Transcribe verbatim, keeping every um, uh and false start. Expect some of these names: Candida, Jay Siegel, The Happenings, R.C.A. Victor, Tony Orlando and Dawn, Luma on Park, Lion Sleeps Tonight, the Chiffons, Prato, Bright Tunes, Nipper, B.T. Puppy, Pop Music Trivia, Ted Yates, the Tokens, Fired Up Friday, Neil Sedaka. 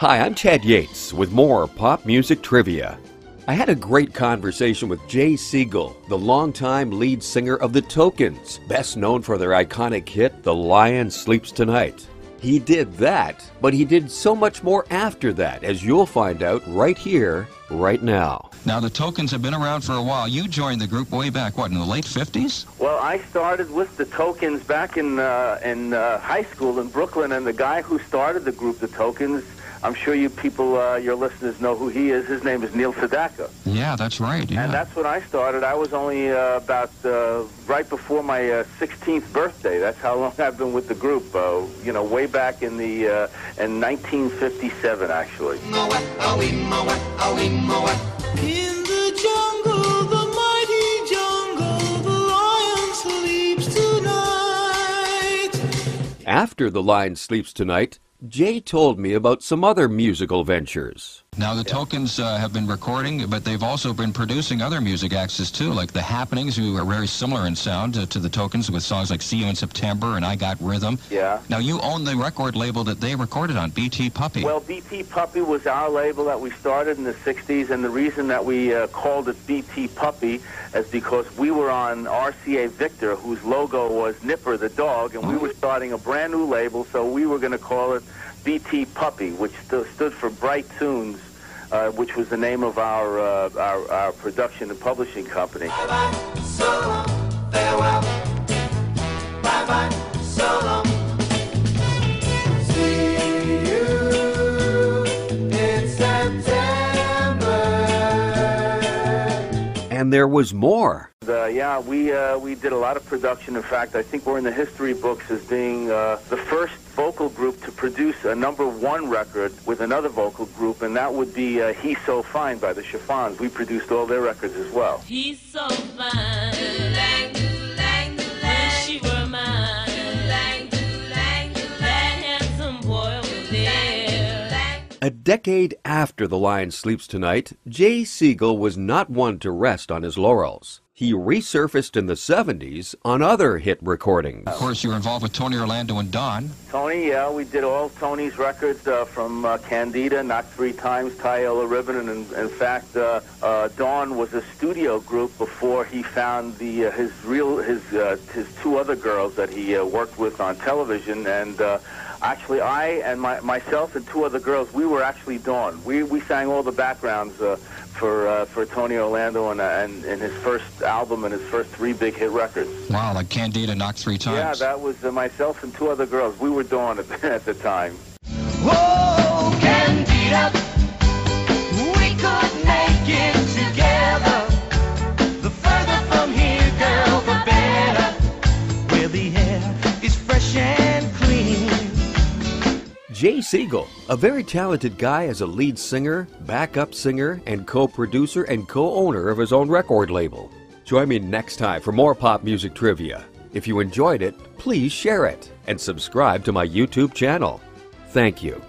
Hi, I'm Ted Yates with more pop music trivia. I had a great conversation with Jay Siegel, the longtime lead singer of the Tokens, best known for their iconic hit, The Lion Sleeps Tonight. He did that, but he did so much more after that, as you'll find out right here, right now. Now, the Tokens have been around for a while. You joined the group way back, what, in the late fifties? Well, I started with the Tokens back in, uh, in uh, high school in Brooklyn, and the guy who started the group, the Tokens, I'm sure you people, uh, your listeners, know who he is. His name is Neil Sedaka. Yeah, that's right. Yeah. And that's when I started. I was only uh, about uh, right before my uh, sixteenth birthday. That's how long I've been with the group. Uh, you know, way back in the uh, in nineteen fifty-seven, actually. In the jungle, the mighty jungle, the lion sleeps tonight. After the lion sleeps tonight, Jay told me about some other musical ventures. Now, the yeah. Tokens uh, have been recording, but they've also been producing other music acts, too, like The Happenings, who are very similar in sound uh, to the Tokens, with songs like See You in September and I Got Rhythm. Yeah. Now, you own the record label that they recorded on, B T. Puppy. Well, B T. Puppy was our label that we started in the sixties, and the reason that we uh, called it B T. Puppy is because we were on R C A. Victor, whose logo was Nipper the dog, and oh. we were starting a brand new label, so we were going to call it B T. Puppy, which st stood for Bright Tunes, uh, which was the name of our, uh, our our production and publishing company. Bye bye, so long, farewell. Bye bye, so long. See you in September. And there was more. Uh, yeah, we uh, we did a lot of production. In fact, I think we're in the history books as being uh, the first vocal group to produce a number one record with another vocal group, and that would be uh, He's So Fine by the Chiffons. We produced all their records as well. He's so fine. Do-lang, do-lang, do-lang. Wish she were mine. Do-lang, do-lang, do-lang. That handsome boy was there. Do-lang. A decade after The Lion Sleeps Tonight, Jay Siegel was not one to rest on his laurels. He resurfaced in the seventies on other hit recordings. Of course, you were involved with Tony Orlando and Dawn. Tony, yeah, we did all Tony's records uh, from uh, Candida, Knocked Three Times, Tie Yellow Ribbon, and in, in fact, uh, uh, Dawn was a studio group before he found the uh, his real his uh, his two other girls that he uh, worked with on television. And uh, actually, I and my, myself and two other girls, we were actually Dawn. We we sang all the backgrounds uh, for uh, for Tony Orlando and, uh, and and his first album and his first three big hit records. Wow, like Candida, Knocked Three Times. Yeah, that was uh, myself and two other girls. We were Dawn at, at the time. Whoa, Candida, we could make it together. The further from here, girl, the better. Where the air is fresh and clean. Jay Siegel, a very talented guy as a lead singer, backup singer, and co-producer and co-owner of his own record label. Join me next time for more pop music trivia. If you enjoyed it, please share it and subscribe to my YouTube channel. Thank you.